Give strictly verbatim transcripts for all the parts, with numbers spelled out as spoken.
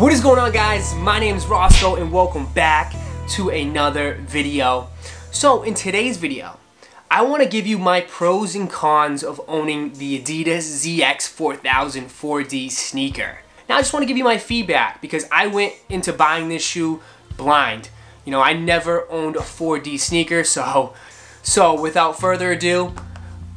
What is going on, guys? My name is Roscoe and welcome back to another video. So in today's video, I want to give you my pros and cons of owning the Adidas Z X four thousand four D sneaker. Now I just want to give you my feedback because I went into buying this shoe blind. You know, I never owned a four D sneaker, so so without further ado,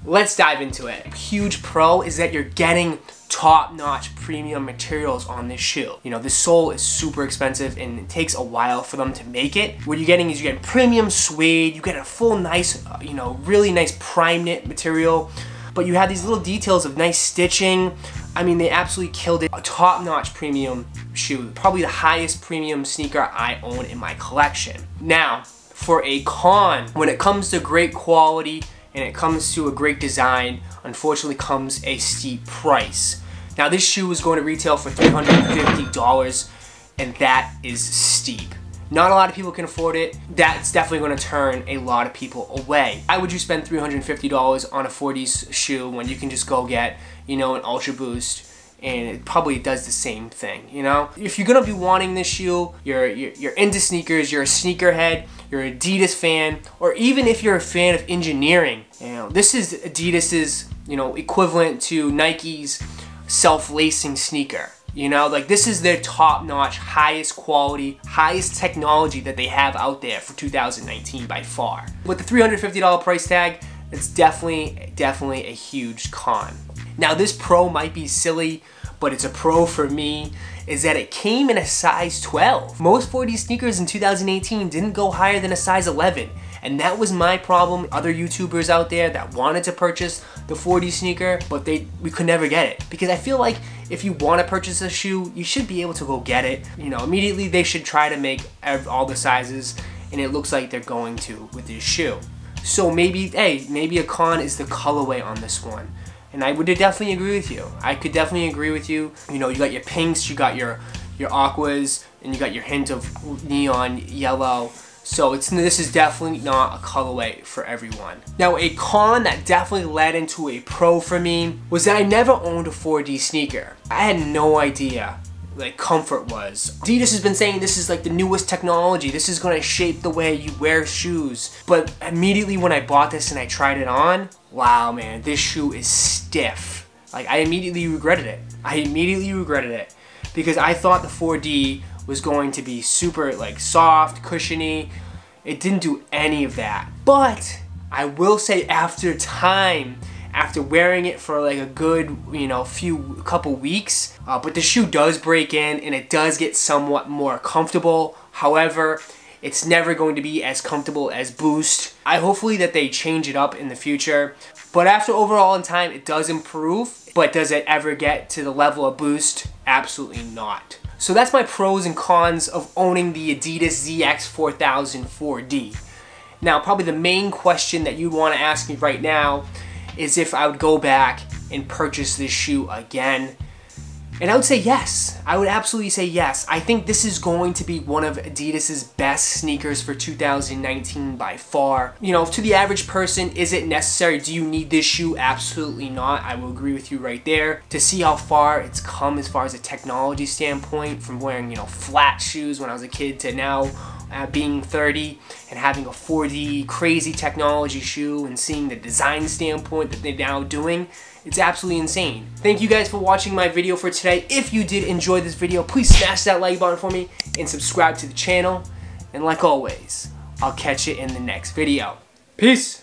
let's dive into it. A huge pro is that you're getting top-notch premium materials on this shoe. You know, the sole is super expensive and it takes a while for them to make it. What you're getting is you get premium suede, you get a full nice, uh, you know, really nice prime knit material, but you have these little details of nice stitching. I mean, they absolutely killed it. A top-notch premium shoe, probably the highest premium sneaker I own in my collection. Now, for a con, when it comes to great quality and it comes to a great design, unfortunately comes a steep price. Now this shoe is going to retail for three hundred fifty dollars, and that is steep. Not a lot of people can afford it. That's definitely going to turn a lot of people away. Why would you spend three hundred fifty dollars on a four D shoe when you can just go get, you know, an Ultra Boost, and it probably does the same thing, you know? If you're gonna be wanting this shoe, you're, you're, you're into sneakers, you're a sneakerhead, you're an Adidas fan, or even if you're a fan of engineering, you know, this is Adidas's, you know, equivalent to Nike's self-lacing sneaker. You know, like this is their top-notch, highest quality, highest technology that they have out there for two thousand nineteen by far. With the three hundred fifty dollar price tag, it's definitely, definitely a huge con. Now this pro might be silly, but it's a pro for me, is that it came in a size twelve. Most four D sneakers in two thousand eighteen didn't go higher than a size eleven, and that was my problem. Other YouTubers out there that wanted to purchase the four D sneaker, but they we could never get it. Because I feel like if you want to purchase a shoe, you should be able to go get it. You know, immediately they should try to make all the sizes, and it looks like they're going to with this shoe. So maybe, hey, maybe a con is the colorway on this one. And I would definitely agree with you. I could definitely agree with you. You know, you got your pinks, you got your your aquas, and you got your hint of neon yellow. So it's this is definitely not a colorway for everyone. Now, a con that definitely led into a pro for me was that I never owned a four D sneaker. I had no idea, like, comfort was. Adidas has been saying this is like the newest technology. This is gonna shape the way you wear shoes. But immediately when I bought this and I tried it on, wow, man, this shoe is stiff. Like, I immediately regretted it. I immediately regretted it because I thought the four D was going to be super, like, soft, cushiony. It didn't do any of that. But I will say, after time, after wearing it for like a good, you know, few couple weeks, uh, but the shoe does break in and it does get somewhat more comfortable. However, it's never going to be as comfortable as Boost. I hopefully that they change it up in the future, but after overall in time, it does improve. But does it ever get to the level of Boost? Absolutely not. So that's my pros and cons of owning the Adidas Z X four thousand four D. Now, probably the main question that you want to ask me right now is if I would go back and purchase this shoe again. And I would say yes. I would absolutely say yes. I think this is going to be one of Adidas's best sneakers for two thousand nineteen by far. You know, to the average person, is it necessary? Do you need this shoe? Absolutely not. I will agree with you right there. To see how far it's come as far as a technology standpoint, from wearing, you know, flat shoes when I was a kid to now uh, being thirty and having a four D crazy technology shoe, and seeing the design standpoint that they're now doing, it's absolutely insane. Thank you guys for watching my video for today. If you did enjoy this video, please smash that like button for me and subscribe to the channel. And like always, I'll catch you in the next video. Peace.